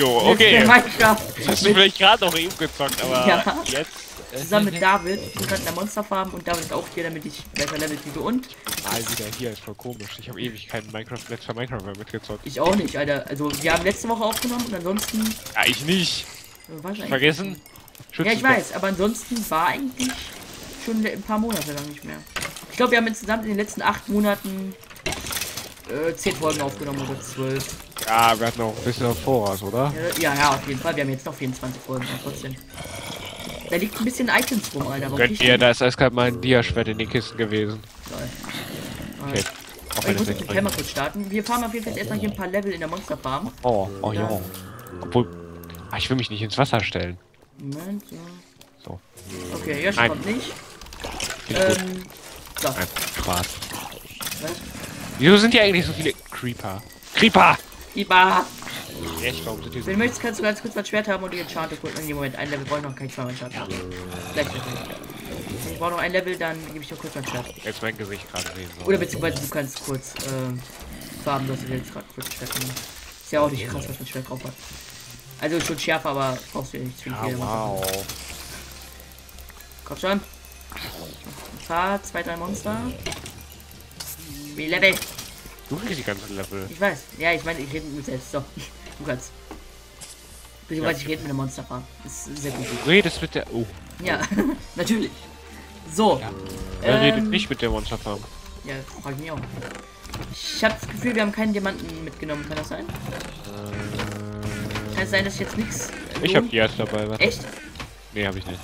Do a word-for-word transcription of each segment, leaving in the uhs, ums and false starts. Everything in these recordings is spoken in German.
Jo, okay. Das hast du vielleicht gerade noch eben gezockt, aber ja. Jetzt. Zusammen mit David. Wir könnten ein Monster farmen und David auch hier, damit ich besser Level kriege und. Ah, wieder hier, ist voll komisch. Ich habe ewig keinen Minecraft, letzter Minecraft mehr mitgezockt. Ich auch nicht, Alter. Also, wir haben letzte Woche aufgenommen und ansonsten. Ja, ich nicht. Wahrscheinlich. Vergessen? Ja, ich weiß, aber ansonsten war eigentlich schon ein paar Monate lang nicht mehr. Ich glaube, wir haben insgesamt in den letzten acht Monaten äh, zehn Folgen aufgenommen oder zwölf. Ja, wir hatten auch ein bisschen auf Vorrat, oder? Ja, ja, auf jeden Fall. Wir haben jetzt noch vierundzwanzig Folgen, trotzdem. Da liegt ein bisschen Items rum, Alter. Könnt ihr, da ist erst gerade mein Diaschwert in den Kisten gewesen. Geil. Okay. Auch wenn ich muss den Kämmer kurz starten. Wir farmen auf jeden Fall erstmal hier ein paar Level in der Monsterfarm. Oh, oh ja. Obwohl, ah, ich will mich nicht ins Wasser stellen. Moment, ja. So. Okay, jetzt kommt nicht. Ähm, so. Nein, Spaß. Was? Wieso sind hier eigentlich so viele Creeper? Creeper! Creeper! Echt, warum sind die so? Wenn du möchtest, kannst du ganz kurz das Schwert haben und die Enchante holen. In dem Moment ein Level, brauche ich noch kein zweimal Enchante. Ja. Ich brauche noch ein Level, dann gebe ich noch kurz mein Schwert. Jetzt mein Gesicht gerade reden. Oder beziehungsweise du kannst kurz, ähm, farben, dass du jetzt gerade kurz Schwert nehmen. Ist ja auch nicht krass, was mit Schwert drauf hat. Also schon schärfer, aber brauchst du ja nicht viel. Ja, wow. Komm schon. Ein paar, zwei, drei Monster. Wie Level. Du kriegst die ganzen Level. Ich weiß. Ja, ich meine, ich rede mit mir selbst. So. Du kannst. Beziehungsweise ja. Ich rede mit der Monsterfarm. Das ist sehr gut. Du redest mit der... Oh. Ja, natürlich. So. Ja. Wer ähm, redet nicht mit der Monsterfarm? Ja, frag mich auch. Ich habe das Gefühl, wir haben keinen Diamanten mitgenommen. Kann das sein? Ähm. Kann sein, dass ich jetzt nichts. Ich habe die erst dabei, was? Echt? Nee, habe ich nicht.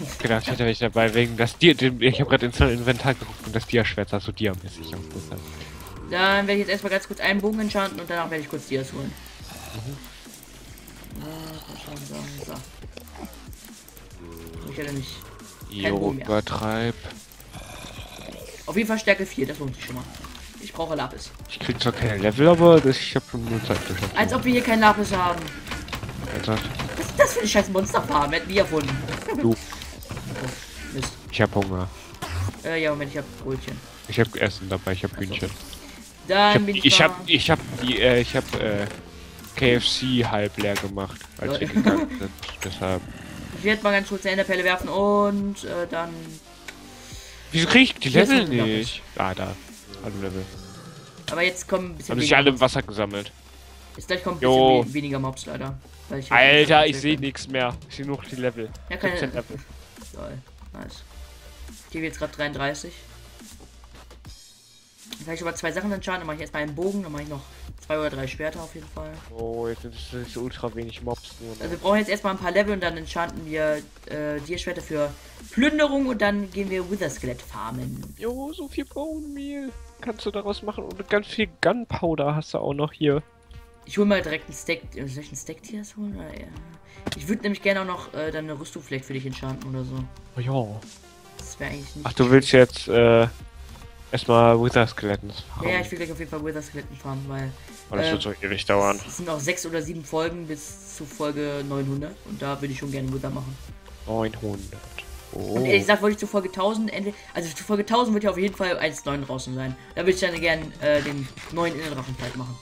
Ich gedacht, ich hätte ich dabei wegen das Dia. Ich habe gerade ins Inventar geguckt und das Dia-Schwert sah so diamäßig aus. Dann werde ich jetzt erstmal ganz kurz einen Bogen enchanten und danach werde ich kurz Dias holen. Mhm. So, so. Ich hätte nicht. Jo, übertreib. Auf jeden Fall Stärke vier, das lohnt sich schon mal. Ich brauche Lapis. Ich krieg zwar kein Level, aber das, ich hab schon nur Zeit geschafft. Als ob wir hier kein Lapis haben. Alter. Was ist das für eine scheiß Monsterfarm? Hätten wir erfunden. Du. Oh, Mist. Ich hab Hunger. Äh, ja, Moment, ich hab Brötchen. Ich hab Essen dabei, ich hab Hühnchen. Dann ich, ich hab, ich hab die, äh, ich hab, äh, K F C halb leer gemacht, als wir gegangen sind. Deshalb. Ich werde mal ganz kurz eine Enderpelle werfen und, äh, dann... Wieso krieg ich die Level nicht? nicht? Ah, da. Level. Aber jetzt kommen ein bisschen. Haben sich alle im Wasser gesammelt. Jetzt gleich kommt ein bisschen jo. weniger Mobs leider. Weil ich Alter, ich sehe nichts mehr. Ich sehe nur noch die Level. Ja, keine Level. Toll. Nice. Ich gebe jetzt gerade dreiunddreißig. Vielleicht über zwei Sachen entscheiden. Dann mache ich erstmal einen Bogen. Dann mache ich noch zwei oder drei Schwerter auf jeden Fall. Oh, jetzt ist es ultra wenig Mobs. Nur, ne? Also wir brauchen jetzt erstmal ein paar Level und dann enchanten wir äh, die Schwerter für Plünderung und dann gehen wir Wither-Skelett farmen. Jo, so viel Bone Meal kannst du daraus machen und ganz viel Gunpowder hast du auch noch hier. Ich hole mal direkt einen Stack. Soll ich einen Stack hier holen? Oder? Ich würde nämlich gerne auch noch äh, dann eine Rüstung vielleicht für dich enchanten oder so. Oh ja. Das wäre eigentlich nicht. Ach, du willst jetzt äh, erstmal Wither-Skeletten farmen? Ja, ich will gleich auf jeden Fall Wither-Skeletten farmen, weil. Oh, das äh, wird so ewig dauern. Es sind noch sechs oder sieben Folgen bis zu Folge neunhundert und da würde ich schon gerne Wither machen. neunhundert. Oh. Und ehrlich gesagt wollte ich zu Folge tausend, also zu Folge tausend wird ja auf jeden Fall eins Punkt neun draußen sein. Da würde ich dann gerne äh, den neuen Innendrachenteil machen.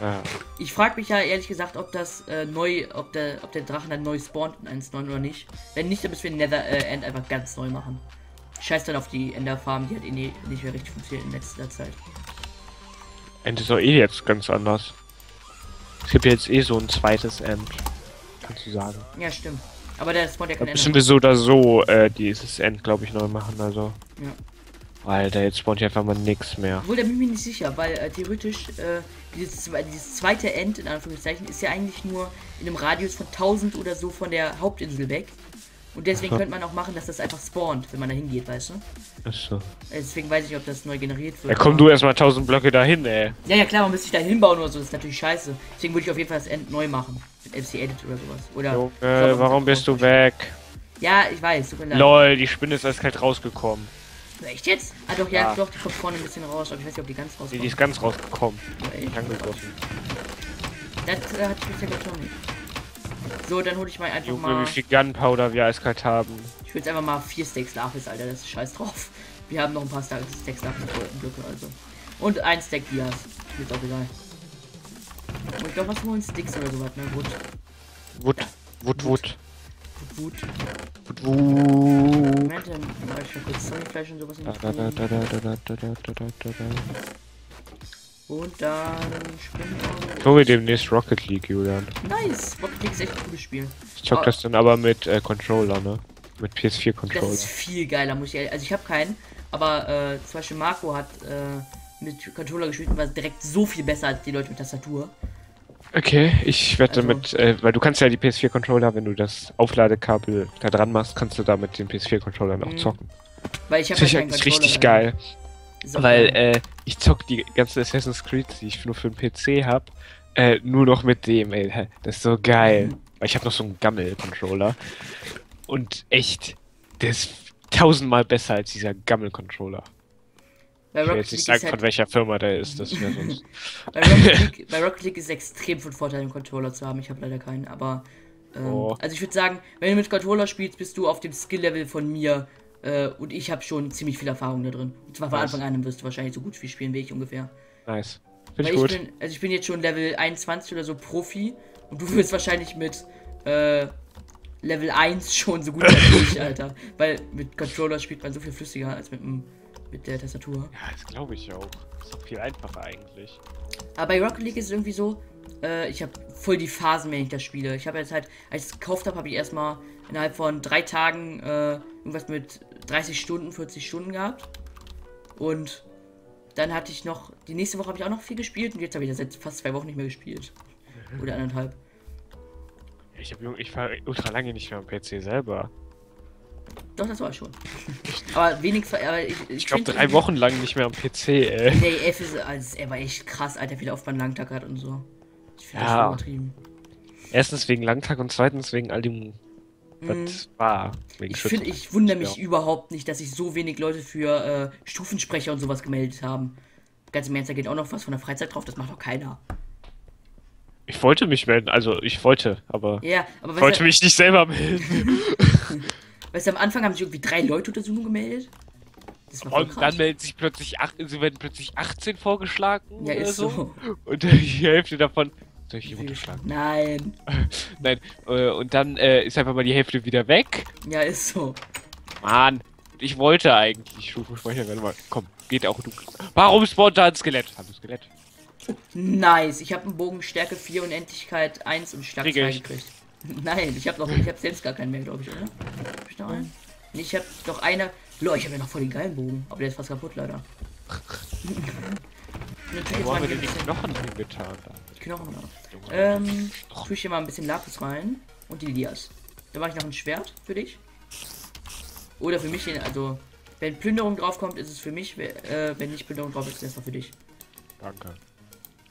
Ah. Ich frage mich ja ehrlich gesagt, ob das äh, neu, ob der, ob der Drachen dann neu spawnt in eins Punkt neun oder nicht. Wenn nicht, dann müssen wir den Nether äh, End einfach ganz neu machen. Scheiß dann auf die Enderfarm, die hat eh nie, nicht mehr richtig funktioniert in letzter Zeit. End ist auch eh jetzt ganz anders. Es gibt ja jetzt eh so ein zweites End, kannst du sagen. Ja, stimmt. Aber der spawnt ja kein Ender. Müssen wir so oder so äh, dieses End, glaube ich, neu machen, also. Ja. Alter, jetzt spawnt ja einfach mal nichts mehr. Obwohl, da bin ich mir nicht sicher, weil äh, theoretisch äh, dieses, dieses zweite End, in Anführungszeichen, ist ja eigentlich nur in einem Radius von tausend oder so von der Hauptinsel weg. Und deswegen so. Könnte man auch machen, dass das einfach spawnt, wenn man da hingeht, weißt du? Achso. Deswegen weiß ich, ob das neu generiert wird. Ja, komm du erstmal tausend Blöcke dahin, ey. Ja, ja, klar, man müsste sich da hinbauen oder so, das ist natürlich scheiße. Deswegen würde ich auf jeden Fall das End neu machen. Mit F C Edit oder sowas. Oder. Okay, so, warum bist du weg? Ja, ich weiß, tut mir leid. Lol, die Spinne ist eiskalt rausgekommen. Echt jetzt? Ah, doch, ja, ja, doch, die kommt vorne ein bisschen raus, aber ich weiß nicht, ob die ganz rauskommt. Nee, die ist ganz rausgekommen. Ja, ich angegossen. Das äh, hat ich bisher schon nicht. So, dann hole ich mal einfach Junge, mal... wie viel Gunpowder wir eiskalt haben. Ich will jetzt einfach mal vier Stacks Lapis, Alter, das ist scheiß drauf. Wir haben noch ein paar Stacks Lapis, also. Und ein Stack Dias. Ist auch egal. Und ich Ich glaube, was wollen Sticks oder sowas, ne? Wood. Wood. Ja. Wood, Wood. Wood, Wood. Wood, Wood. Moment, dann mach ich schon kurz Sonnenfleisch und sowas in die Und dann springen wir. Gucken wir demnächst Rocket League, Julian. Nice! Rocket League ist echt ein gutes Spiel. Ich zock oh. das dann aber mit äh, Controller, ne? Mit P S vier Controller. Das ist viel geiler, muss ich ehrlich. Also ich habe keinen, aber äh, zum Beispiel Marco hat äh, mit Controller gespielt und war direkt so viel besser als die Leute mit Tastatur. Okay, ich werde also, damit, äh, weil du kannst ja die P S vier Controller, wenn du das Aufladekabel da dran machst, kannst du da mit den P S vier Controllern auch zocken. Weil ich habe ja keinen Controller. Richtig geil. So weil äh, ich zock die ganzen Assassin's Creed, die ich nur für den P C habe, äh, nur noch mit dem, ey. Das ist so geil. Mhm. Weil ich habe noch so einen Gammel-Controller. Und echt, der ist tausendmal besser als dieser Gammel-Controller. Bei ich will jetzt nicht sagen, halt von welcher Firma der ist, das wäre sonst. bei, Rocket League, bei Rocket League ist es extrem von Vorteil, einen Controller zu haben. Ich habe leider keinen, aber. Ähm, oh. Also, ich würde sagen, wenn du mit Controller spielst, bist du auf dem Skill-Level von mir. Äh, und ich habe schon ziemlich viel Erfahrung da drin. Und zwar von nice. Anfang an wirst du wahrscheinlich so gut wie spielen, wie ich ungefähr. Nice. Finde ich, ich gut. Bin, also, ich bin jetzt schon Level einundzwanzig oder so Profi. Und du wirst wahrscheinlich mit. Äh, Level eins schon so gut als ich, Alter. Weil mit Controller spielt man so viel flüssiger als mit, mit der Tastatur. Ja, das glaube ich auch. Das ist doch viel einfacher eigentlich. Aber bei Rocket League ist es irgendwie so, äh, ich habe voll die Phasen, wenn ich das spiele. Ich habe jetzt halt, als ich es gekauft habe, habe ich erstmal innerhalb von drei Tagen äh, irgendwas mit dreißig Stunden, vierzig Stunden gehabt. Und dann hatte ich noch, die nächste Woche habe ich auch noch viel gespielt und jetzt habe ich das jetzt fast zwei Wochen nicht mehr gespielt. Oder anderthalb. Ich hab, ich war ultra lange nicht mehr am P C selber. Doch, das war ich schon. aber wenig. Aber ich ich, ich glaube, drei Wochen lang nicht mehr am P C, ey. Nee, F ist, also, er war echt krass, Alter, wie der auf meinen Langtag hat und so. Ich finde ja. das übertrieben. Erstens wegen Langtag und zweitens wegen all dem. Mm. Was war. Wegen ich finde, ich wundere mich ja. überhaupt nicht, dass sich so wenig Leute für äh, Stufensprecher und sowas gemeldet haben. Ganz im Ernst, da geht auch noch was von der Freizeit drauf, das macht doch keiner. Ich wollte mich melden, also ich wollte, aber ja, aber ich wollte mich nicht selber melden. Weißt du, am Anfang haben sich irgendwie drei Leute unter Zoom gemeldet. Das war und dann melden sich plötzlich acht, sie werden plötzlich achtzehn vorgeschlagen. Ja, ist so. so. Und die Hälfte davon. Soll ich die runterschlagen? Nein. Nein. Und dann äh, ist einfach mal die Hälfte wieder weg. Ja, ist so. Mann, ich wollte eigentlich Stufensprecher werden. Komm, geht auch du. Warum spontan Skelett? Haben wir Skelett? Nice, ich habe einen Bogen Stärke vier, Unendlichkeit eins und Schlag zwei gekriegt. Nein, ich habe noch, ich habe selbst gar keinen mehr, glaube ich, oder? Hab ich noch einen? Nee, ich habe noch einer. Leute, ich habe ja noch voll den geilen Bogen, aber der ist fast kaputt, leider. Wo haben wir denn die Knochen hingetan? Die Knochen, ja. Ähm, tue ich hier mal ein bisschen Lapis rein und die Lias. Da mache ich noch ein Schwert für dich. Oder für mich, also, wenn Plünderung drauf kommt, ist es für mich, äh, wenn nicht Plünderung drauf ist, ist es für dich. Danke.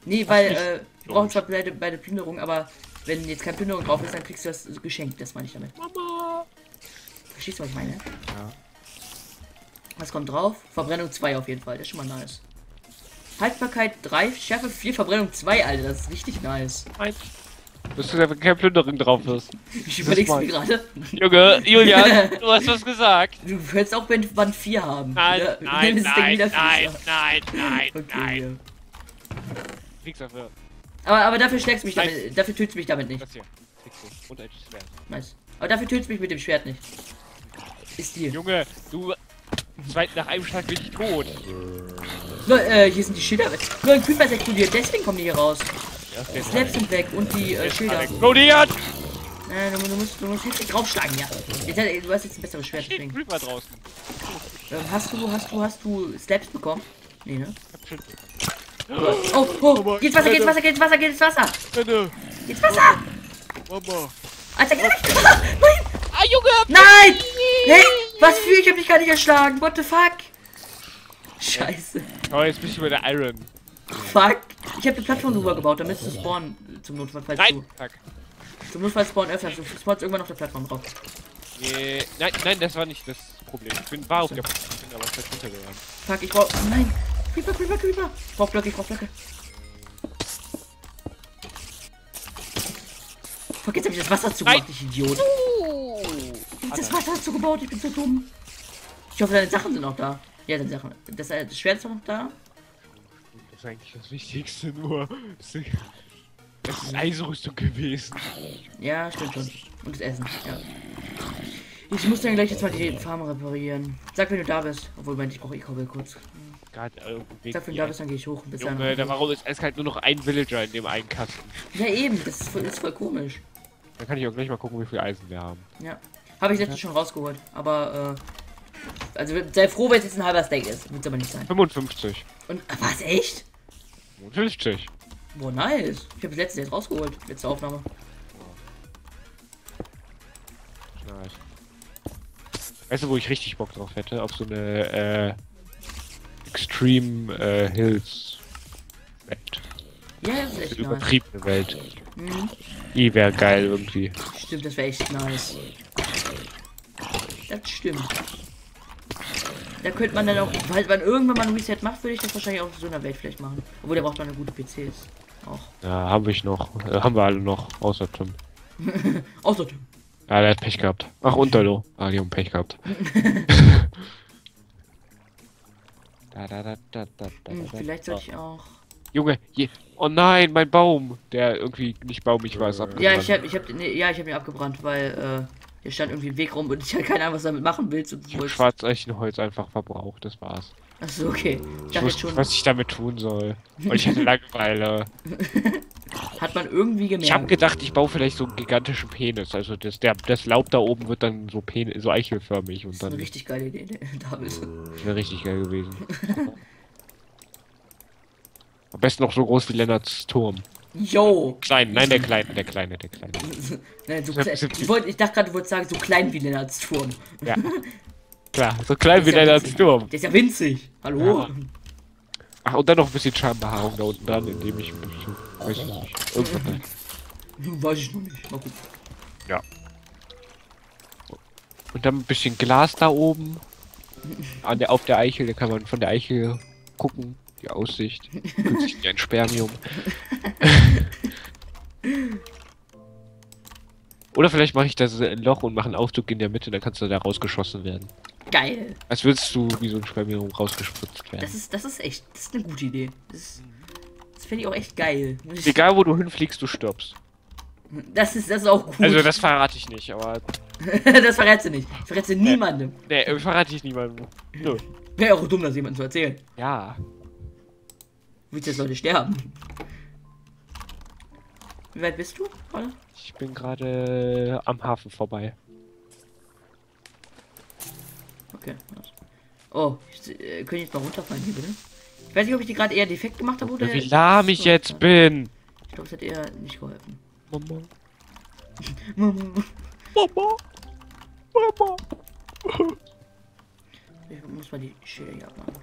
Nee, weil, äh, wir brauchen zwar beide, beide Plünderung, aber wenn jetzt keine Plünderung drauf ist, dann kriegst du das geschenkt, das meine ich damit. Mama! Verstehst du, was ich meine? Ja. Was kommt drauf? Verbrennung zwei auf jeden Fall, das ist schon mal nice. Haltbarkeit drei, Schärfe vier, Verbrennung zwei, Alter, das ist richtig nice. Nein. Bist du da, wenn keine Plünderung drauf ist? Ich überleg's mir gerade. Junge, Julian, du hast was gesagt. Du könntest auch Band vier haben. Nein, ja, nein, nein, nein, nein, nein, nein, okay, nein. Ja. Dafür. Aber, aber dafür schlägst du mich nice. damit, dafür tötst du mich damit nicht. Das hier. Und ein Schwert. Nice. Aber dafür tötst du mich mit dem Schwert nicht. Ist dir. Junge, du. Zwei, nach einem Schlag bin ich tot. So, äh, hier sind die Schilder weg. Nur ein Kühlpass explodiert, deswegen kommen die hier raus. Die Slaps sind weg und die äh, Schilder. Explodiert! Äh, du, du musst, du musst heftig draufschlagen, ja. Jetzt, du hast jetzt ein besseres Schwert. Ich bin mal draußen. Äh, hast du, hast du, hast du Slaps bekommen? Nee, ne? Oh, oh, oh. Geht's Wasser, geht's Wasser, geht's Wasser, geht's Wasser! Bitte! Geht's Wasser! Mama! Alter, geht's Wasser! Nein! Ah, Junge! Nein! Hey, was für? Ich hab dich gar nicht erschlagen! What the fuck? Scheiße. Oh, jetzt bist du bei der Iron. Fuck! Ich hab die Plattform drüber gebaut, damit du spawnen zum Notfall, falls nein. du... Fuck. Zum Notfall spawnen öfter, du spawnst irgendwann auf der Plattform drauf. Nee, nein, nein, das war nicht das Problem. Ich bin war auf der Plattform, ich bin aber fast runtergegangen. Fuck, ich brauch... Nein! Creeper, Creeper, Creeper! Ich brauch Blöcke, ich brauch Blöcke. Fuck, jetzt hab ich das Wasser zugemacht, ich Idiot. Oh. Ich hab das Wasser zugebaut, ich bin so dumm. Ich hoffe, deine Sachen sind noch da. Ja, deine Sachen. Das, das Schwert ist noch da. Das ist eigentlich das Wichtigste nur. Das ist Eisenrüstung gewesen. Ja, stimmt schon. Und das Essen, ja. Ich muss dann gleich jetzt mal die Farm reparieren. Sag, wenn du da bist. Obwohl, wenn ich auch, ich hobble kurz. Grad, äh, Sag, wenn du da bist, dann gehe ich hoch. Bis Junge, dann. Da warum ist es halt nur noch ein Villager in dem einen Kasten? Ja, eben. Das ist voll, ist voll komisch. Dann kann ich auch gleich mal gucken, wie viel Eisen wir haben. Ja. Habe ich letztens ja. schon rausgeholt. Aber, äh... also, sei froh, wenn es jetzt ein halber Steak ist. Muss aber nicht sein. fünfundfünfzig. Und, was, echt? fünfundfünfzig. Boah, nice. Ich habe das letzte jetzt rausgeholt. Letzte Aufnahme. Nice. Weißt du, wo ich richtig Bock drauf hätte? Auf so eine äh, Extreme äh, Hills Welt. Ja, das wäre echt nice. Übertriebene Welt. Mhm. Die wäre geil irgendwie. Stimmt, das wäre echt nice. Das stimmt. Da könnte man dann auch, falls man irgendwann mal ein Reset macht, würde ich das wahrscheinlich auch in so einer Welt vielleicht machen. Obwohl, der braucht doch eine gute P Cs. Auch. Ja, habe ich noch. Äh, haben wir alle noch. Außer Tim. Außer Tim. Ja, der hat Pech gehabt. Ach, und Dolo. Ah, die haben Pech gehabt. da, da, da, da, da, hm, da, vielleicht sollte ich auch... Junge, je... Oh nein, mein Baum! Der irgendwie nicht baumig war, ist abgebrannt. Ja, ich hab, ich hab, nee, ja, ich hab ihn abgebrannt, weil... Äh, hier stand irgendwie ein Weg rum und ich hatte keine Ahnung, was du damit machen willst. Und ich hab Schwarzeichenholz einfach verbraucht, das war's. Achso, okay. Ich, ich wusste schon, was ich damit tun soll. Und ich hatte Langeweile. Hat man irgendwie gemerkt. Ich habe gedacht, ich baue vielleicht so einen gigantischen Penis. Also das, der, das Laub da oben wird dann so Penis, so eichelförmig. Und das ist dann eine richtig geile Idee, David. Das wäre richtig geil gewesen. Am besten noch so groß wie Lennarts Turm. Jo! Klein, nein, der Kleine, der Kleine, der Kleine. Nein, so klein, ich, wollt, ich dachte gerade, du wolltest sagen, so klein wie Lennarts Turm. Ja. Klar, so klein wie ja Lennarts Turm. Der ist ja winzig. Hallo? Ja. Ach, und dann noch ein bisschen Schambehaarung da unten dran, indem ich. ich weiß nicht. Irgendwann. Weiß ich noch nicht. Mal gucken. Ja. Und dann ein bisschen Glas da oben. An der, auf der Eichel, da kann man von der Eichel gucken. Die Aussicht. Fühlt sich wie ein Spermium. Oder vielleicht mache ich da so ein Loch und mache einen Aufzug in der Mitte, dann kannst du da rausgeschossen werden. Geil. Als würdest du wie so ein Spermium rausgespritzt werden. Das ist, das ist echt, das ist eine gute Idee. Das, das finde ich auch echt geil. Egal wo du hinfliegst, du stirbst. Das ist, das ist auch gut. Also das verrate ich nicht, aber... das verrätst du nicht. Ich verrätst niemandem. Nee, nee, verrate ich niemandem. No. Wäre auch dumm, das jemandem zu erzählen. Ja. Willst du jetzt Leute sterben? Wie weit bist du, oder? Ich bin gerade am Hafen vorbei. Okay. Oh, ich, äh, kann ich jetzt mal runterfallen hier, bitte? Ich weiß nicht, ob ich die gerade eher defekt gemacht habe oder... Wie lahm ich jetzt bin! Ich glaube, es hat eher nicht geholfen. Mama. Mama. Mama. Mama. Ich muss mal die Schilder hier abmachen.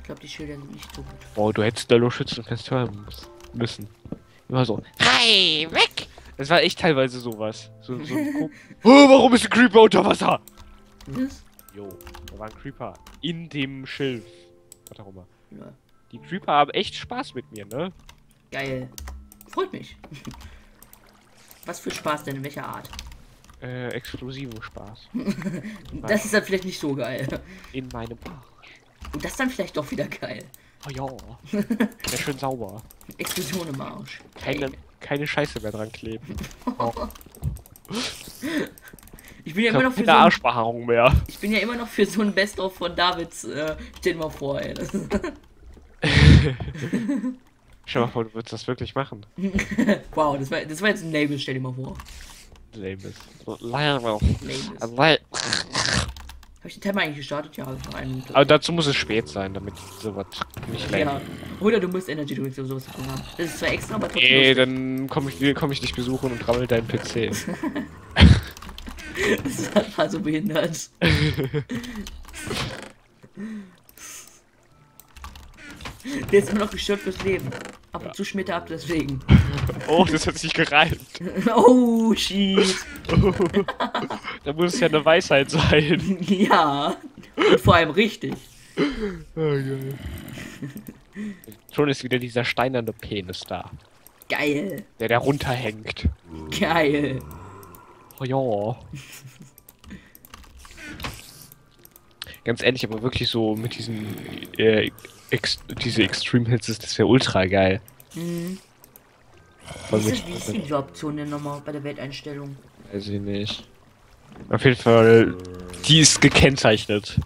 Ich glaube, die Schilder sind nicht so gut. Oh, du hättest Dolo schützen fest hören müssen. Immer so, hi, weg! Das war echt teilweise sowas. So, so oh, warum ist ein Creeper unter Wasser? Was? Jo, da war ein Creeper. In dem Schilf. Warte mal. Ja. Die Creeper haben echt Spaß mit mir, ne? Geil. Freut mich. Was für Spaß denn? In welcher Art? Äh, explosiven Spaß. Das ist dann vielleicht nicht so geil. In meinem Arsch. Und das dann vielleicht doch wieder geil. Oh ja. Sehr schön sauber. Explosion im Arsch. Keine, hey. keine Scheiße mehr dran kleben. Oh. Ich bin ja ich immer noch für so ein, Arschbehaarung mehr. Ich bin ja immer noch für so ein Best-of von Davids. Äh, stell dir mal vor, ey. Stell dir mal vor, du würdest das wirklich machen. Wow, das war, das war jetzt ein Label, stell dir mal vor. Label. Label. Label. Habe ich den Timer eigentlich gestartet? Ja, also einen. Aber dazu muss es spät sein, damit sowas nicht länger. Ja. Oder du musst Energy Drinks oder sowas haben. Das ist zwar extra, aber trotzdem. Nee, dann komme ich, komm ich dich besuchen und rammel deinen P C. Das war mal so behindert. Der ist immer noch gestört fürs Leben. Ab und zu schmiert er ab deswegen. Oh, das hat sich gereimt. Oh, shit. Oh, da muss es ja eine Weisheit sein. Ja. Und vor allem richtig. Oh, geil. Schon ist wieder dieser steinerne Penis da. Geil. Der da runterhängt. Geil. Oh ja. Ganz ehrlich, aber wirklich so mit diesen... Äh, Ex diese Extreme Hits ist das ja ultra geil. Mhm. Wie ist, wie ist denn die Option denn nochmal bei der Welteinstellung? Weiß ich nicht. Auf jeden Fall, die ist gekennzeichnet.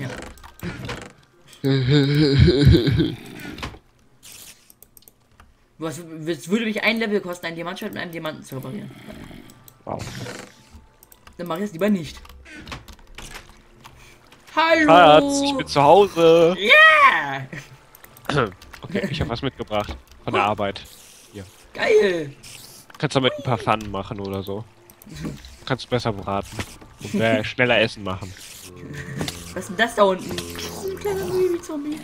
Ja. Was, es würde mich ein Level kosten, einen Diamantschwert mit einem Diamanten zu reparieren. Wow. Dann mache ich es lieber nicht. Hallo! Schatz, ich bin zu Hause! Ja! Yeah! Okay, ich habe was mitgebracht. Von der oh. Arbeit. Hier. Geil! Kannst damit ein paar Pfannen machen oder so. Kannst besser braten. Und äh, schneller Essen machen. Was ist denn das da unten? Ein kleiner Baby-Zombie.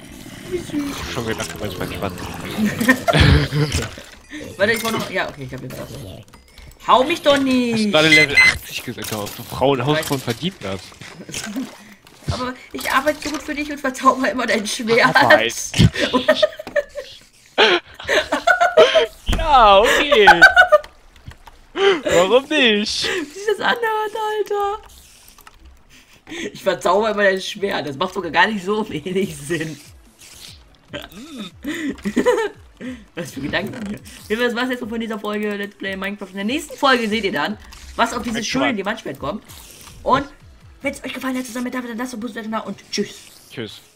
Wie süß. Schon gedacht, du meinst mein Schwanz. Warte, ich wollte noch... Ja, okay, ich hab jetzt was. Hau mich doch nicht! Hast du gerade Level achtzig gesagt, aber Frauenhausfrauen verdient das. Aber ich arbeite so gut für dich und verzauber immer dein Schwert. Ja, okay. Warum nicht? Wie sich das anhört, Alter. Ich verzauber immer dein Schwert. Das macht sogar gar nicht so wenig Sinn. Was für Gedanken hier. Das war's jetzt von dieser Folge Let's Play Minecraft. In der nächsten Folge seht ihr dann, was auf dieses schöne Diamantschwert kommt. Und wenn es euch gefallen hat, zusammen mit David, dann lasst uns ein Like da und tschüss. Tschüss.